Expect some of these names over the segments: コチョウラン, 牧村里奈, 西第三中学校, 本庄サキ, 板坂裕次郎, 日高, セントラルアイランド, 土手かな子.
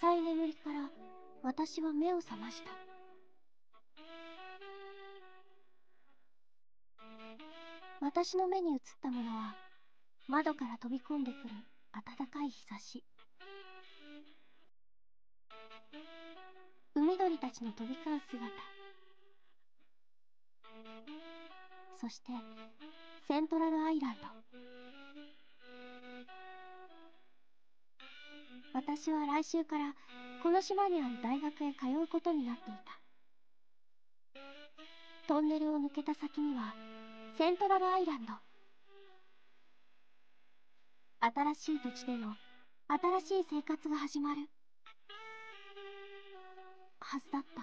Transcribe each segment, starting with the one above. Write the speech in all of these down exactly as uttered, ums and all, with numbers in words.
浅い眠りから私は目を覚ました。私の目に映ったものは、窓から飛び込んでくる暖かい日差し。海鳥たちの飛び交う姿。そして、セントラルアイランド。私は来週からこの島にある大学へ通うことになっていた。トンネルを抜けた先にはセントラルアイランド。新しい土地での新しい生活が始まるはずだった。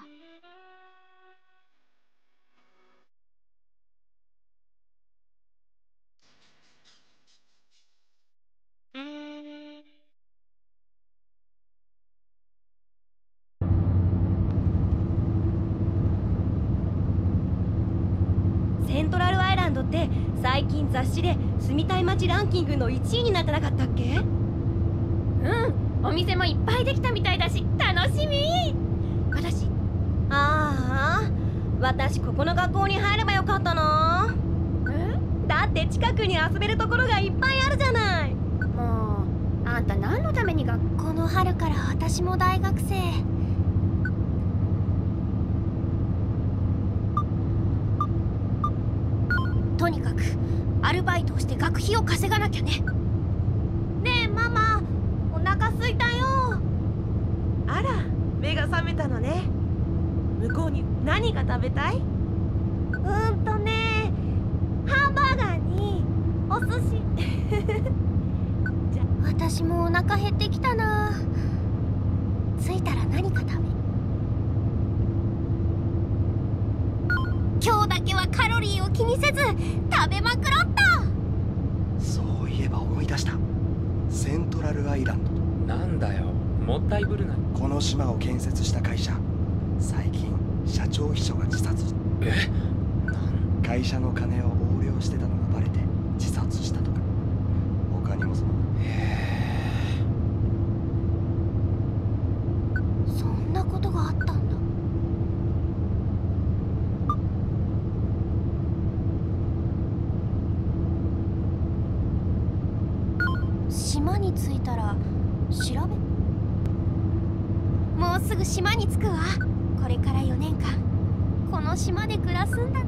最近雑誌で住みたい街ランキングのいちいになってなかったっけ？うん、お店もいっぱいできたみたいだし楽しみ。私ああ私ここの学校に入ればよかったな。え？だって近くに遊べるところがいっぱいあるじゃない。もうあんた何のために学校？この春から私も大学生。とにかくアルバイトをして学費を稼がなきゃね。ねえママ、お腹すいたよ。あら、目が覚めたのね。向こうに何が食べたい？うーんとね、ハンバーガーにお寿司。じゃ、私もお腹減ってきたな。着いたら何か食べ。今日だけはカロリーを気にせず食べまくろった。そういえば思い出した。セントラルアイランド。なんだよ、もったいぶるな。この島を建設した会社、最近社長秘書が自殺。え？なん？会社の金を横領してたのがバレて自殺したとか。他にもその。へー。そんなことがあったんだ。島に着いたら調べ。もうすぐ島に着くわ。これからよねんかんこの島で暮らすんだ。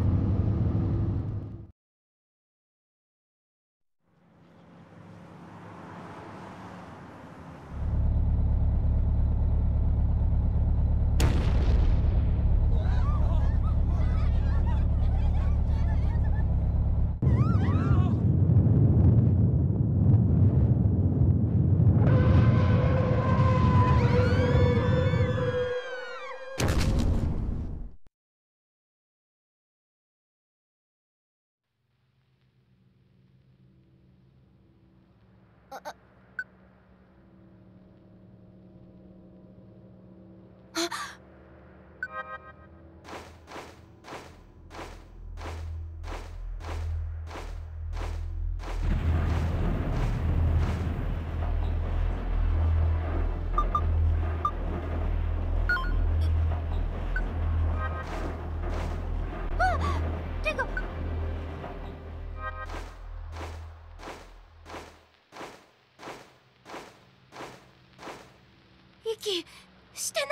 息してない。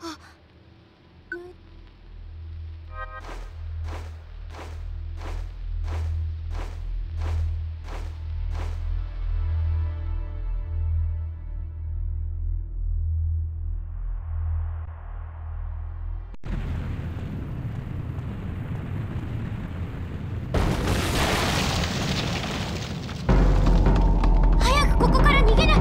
あ、うん、ここから逃げない。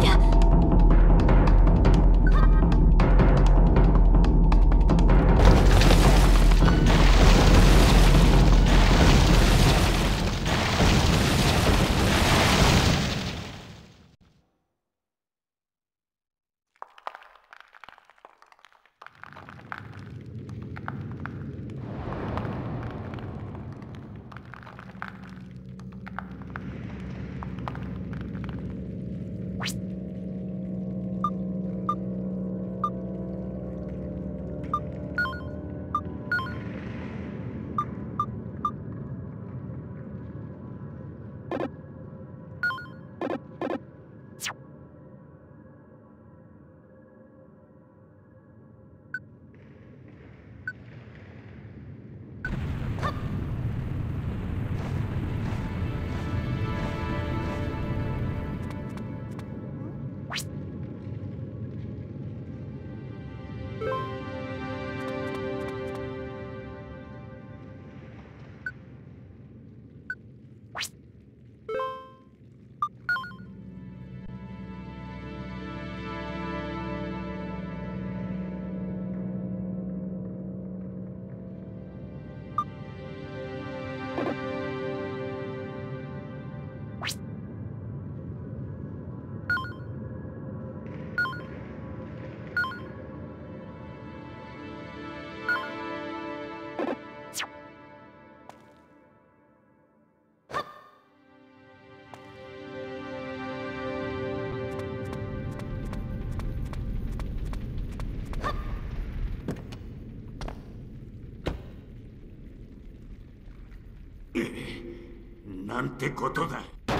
なんてことだ。この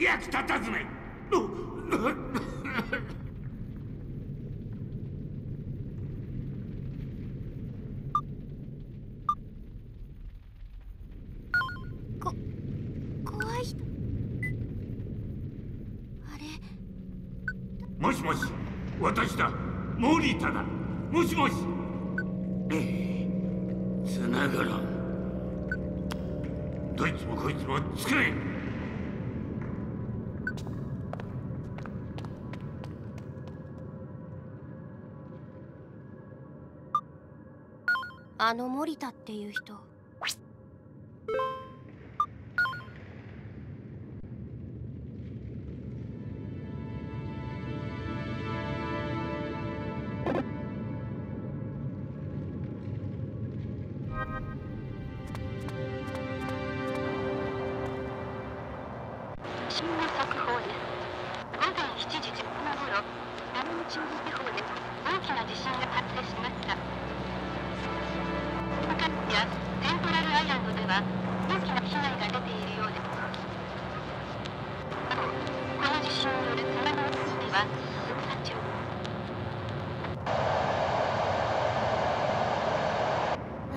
役立たずめ。こ怖い人。あれ。もしもし、私だ。モーリータだ。もしもし。つながらん。どいつもこいつも作れ。あの森田っていう人。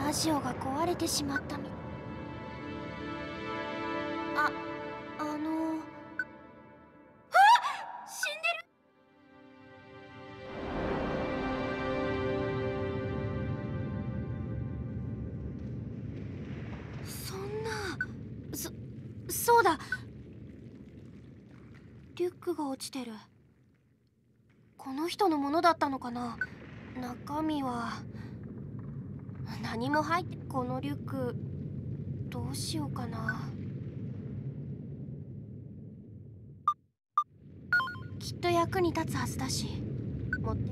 ラジオが壊れてしまったみあ、あのー、あ、死んでる。そんな、そ、そうだ、リュックが落ちてる。この人のものだったのかな。中身は何も入って。このリュックどうしようかな。きっと役に立つはずだし持って。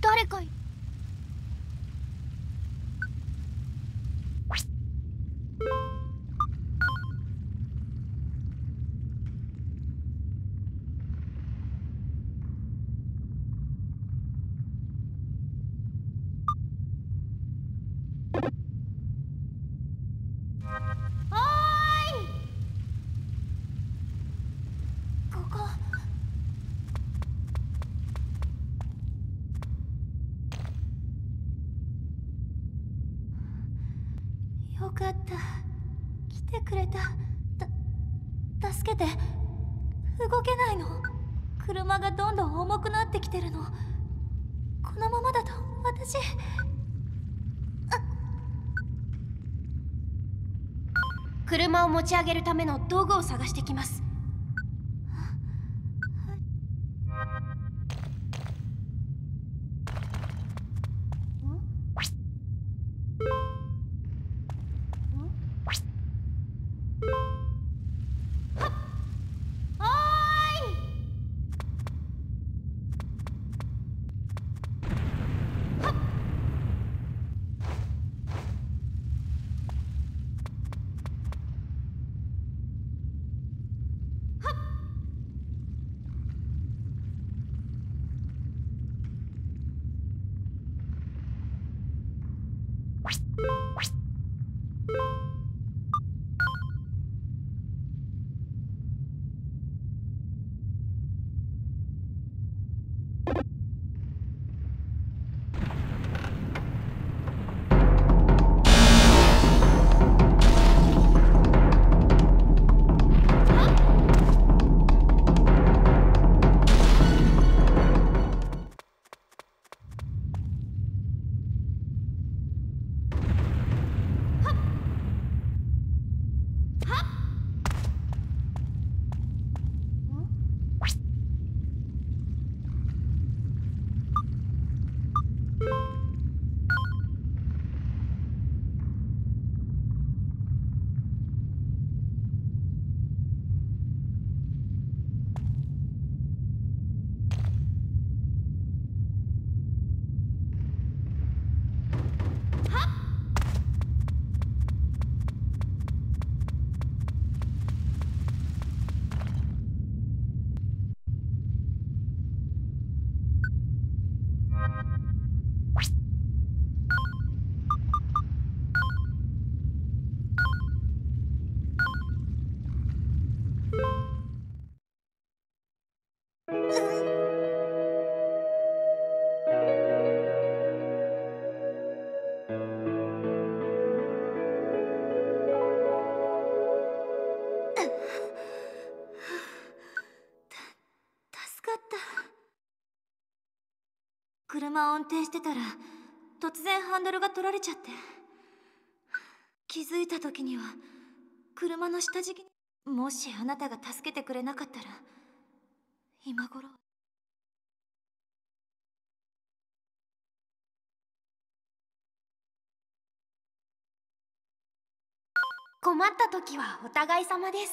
誰かい。てくれた。た助けて。動けないの。車がどんどん重くなってきてるの。このままだと私。車を持ち上げるための道具を探してきます。車を運転してたら突然ハンドルが取られちゃって、気づいた時には車の下敷きに。もしあなたが助けてくれなかったら今頃。困った時はお互い様です。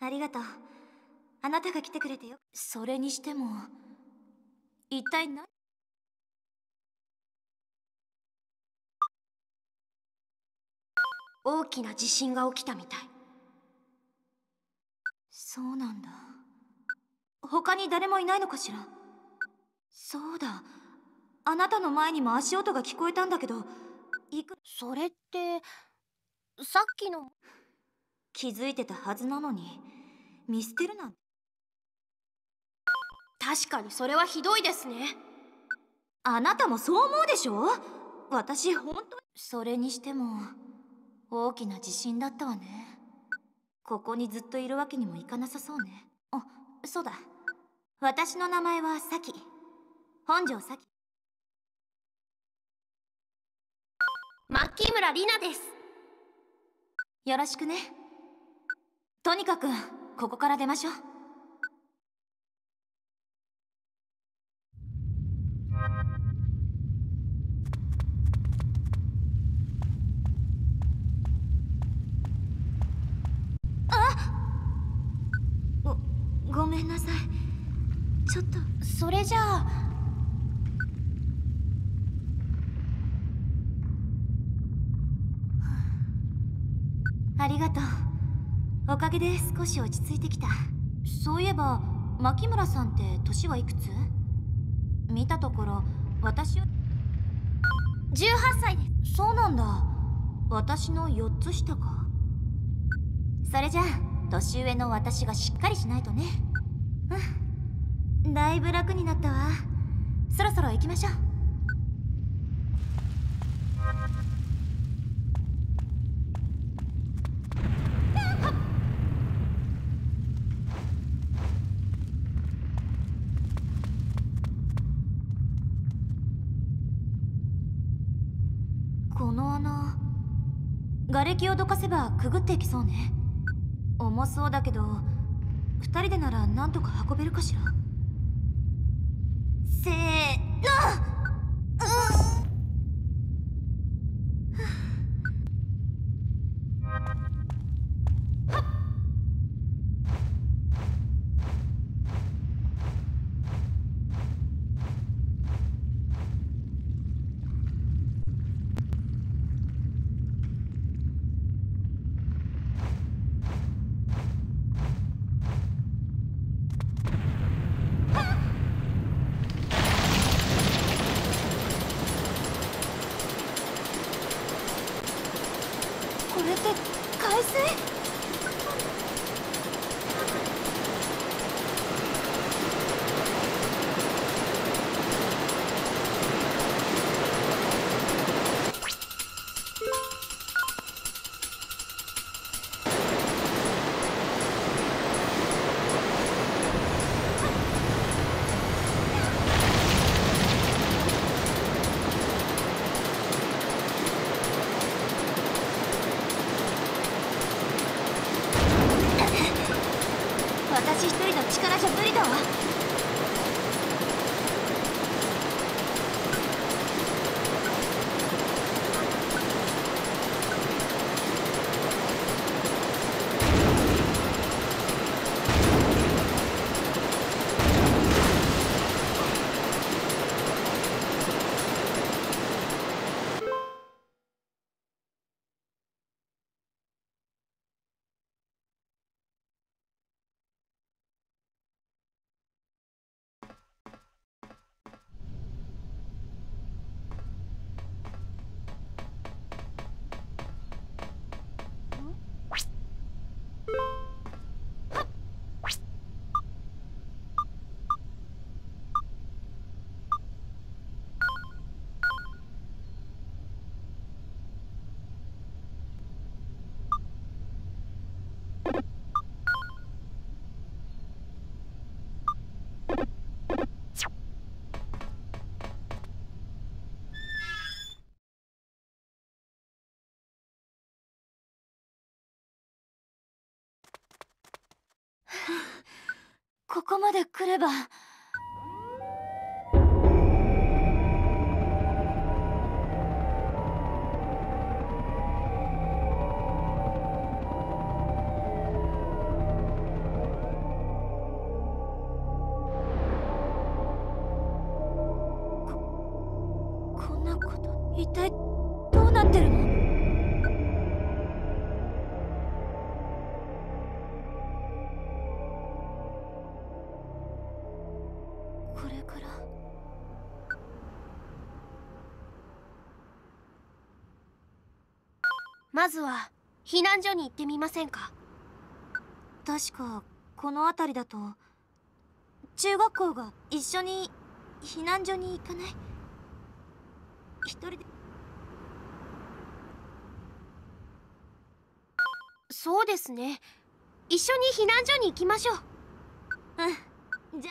ありがとう。あなたが来てくれてよ。それにしても一体何。大きな地震が起きたみたい。そうなんだ。他に誰もいないのかしら。そうだ、あなたの前にも足音が聞こえたんだけど。いくそれってさっきの。気づいてたはずなのに見捨てるなんて。確かにそれはひどいですね。あなたもそう思うでしょ。私本当に。それにしても大きな地震だったわね。ここにずっといるわけにもいかなさそうね。あ、そうだ。私の名前はサキ。本庄サキ。牧村里奈です。よろしくね。とにかくここから出ましょう。ごめんなさい。ちょっと。それじゃあ。ありがとう。おかげで少し落ち着いてきた。そういえば牧村さんって年はいくつ？見たところ私よりじゅうはっさいです。そうなんだ。私のよっつしたか。それじゃあ年上の私がしっかりしないとね。うん、だいぶ楽になったわ。そろそろ行きましょう。の穴、瓦礫をどかせばくぐっていきそうね。重そうだけど二人でならなんとか運べるかしら。せーの。ここまで来れば。こ、こんなこと一体どうなってるの？まずは避難所に行ってみませんか。確かこの辺りだと中学校が一緒に避難所に行かない？一人で。そうですね、一緒に避難所に行きましょう。うん、じゃ。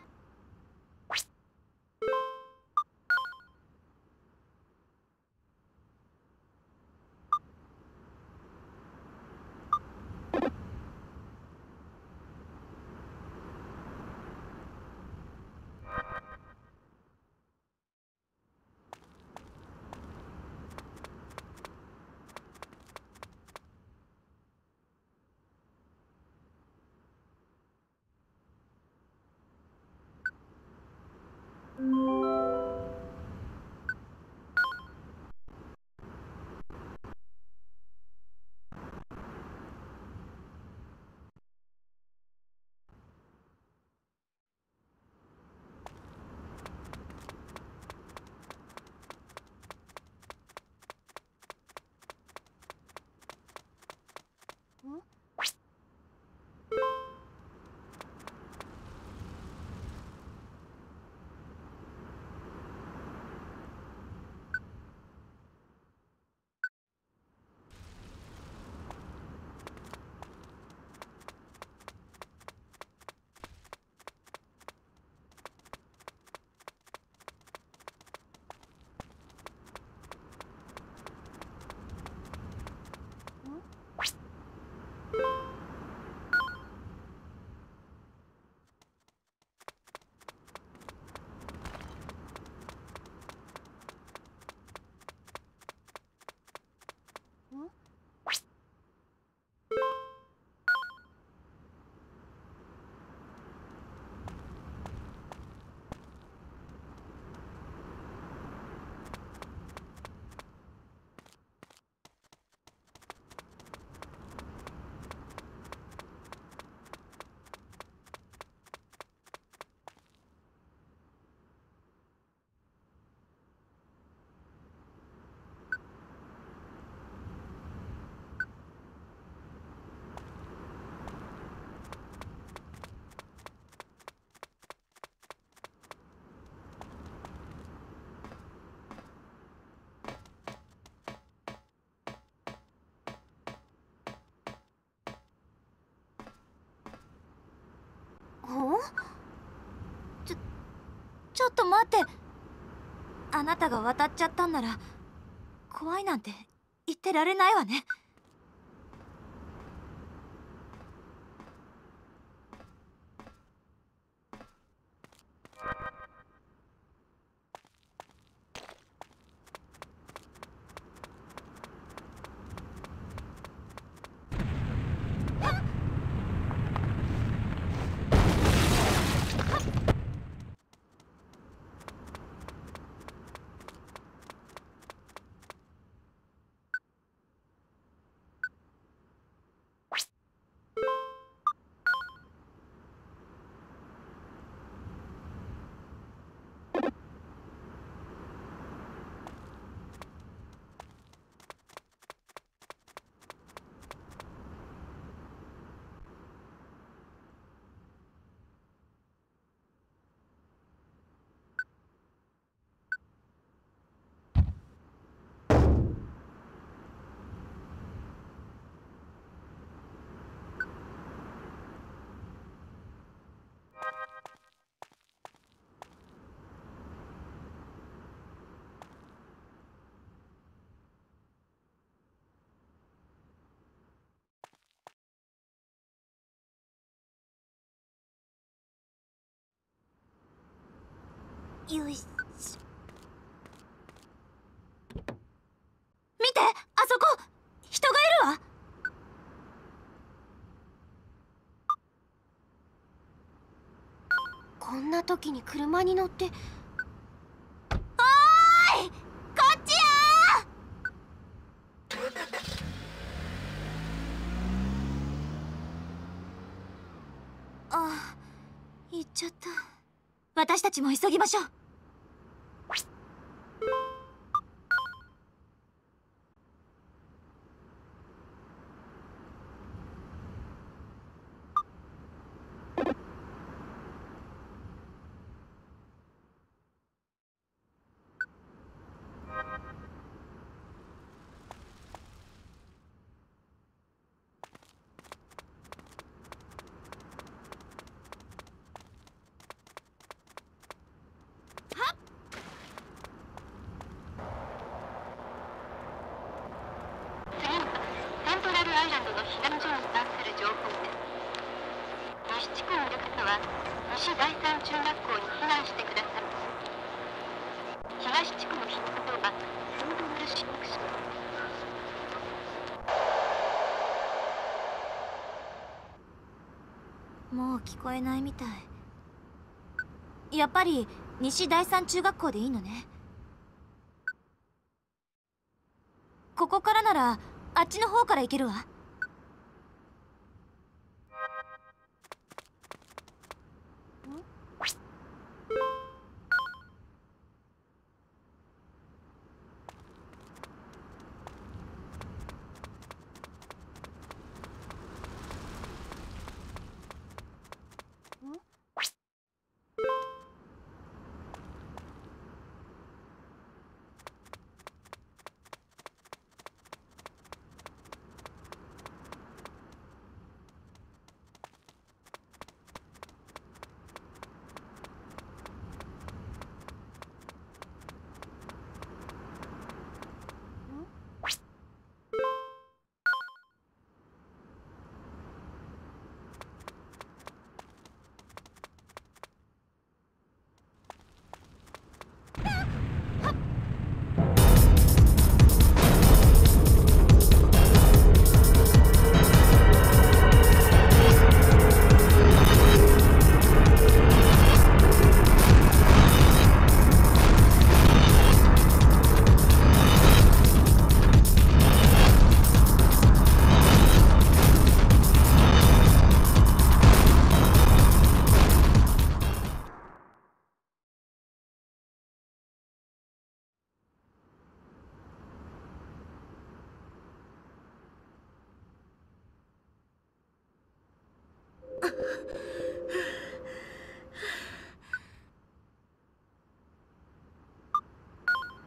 ちょちょっと待って、あなたが渡っちゃったんなら怖いなんて言ってられないわね。よいしょ、見て、あそこ人がいるわ。こんな時に車に乗って、おーい、こっちやーあ、行っちゃった。私たちも急ぎましょう。もう聞こえないみたい。やっぱり西第三中学校でいいのね。ここからならあっちの方から行けるわ。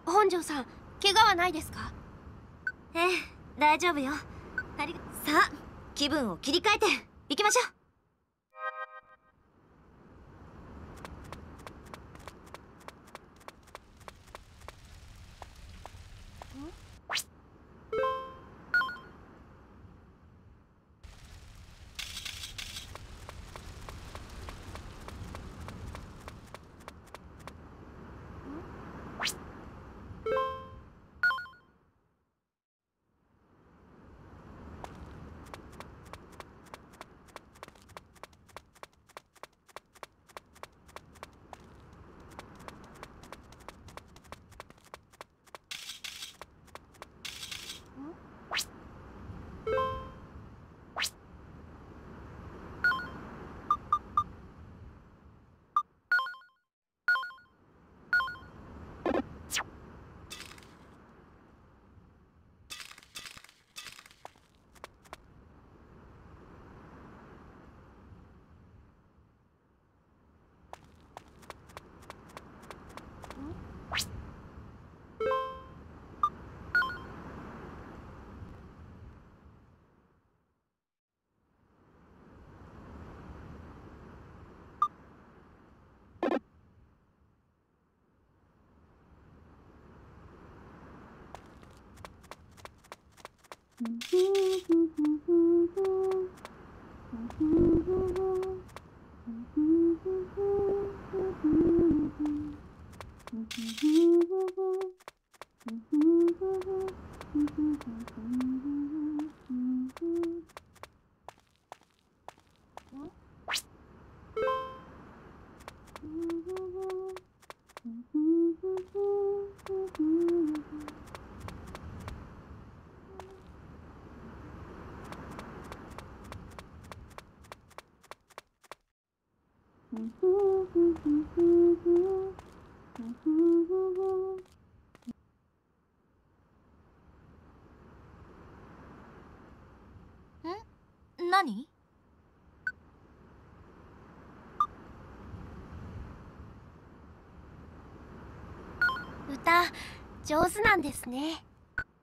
本庄さん、怪我はないですか？ええ、大丈夫よ。ありがさあ、気分を切り替えていきましょう。何？歌上手なんですね。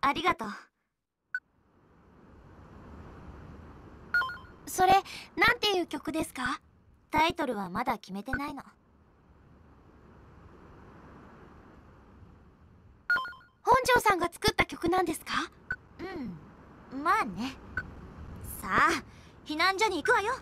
ありがとう。それなんていう曲ですか？タイトルはまだ決めてないの。本庄さんが作った曲なんですか？うん、まあね。さあ避難所に行くわよ。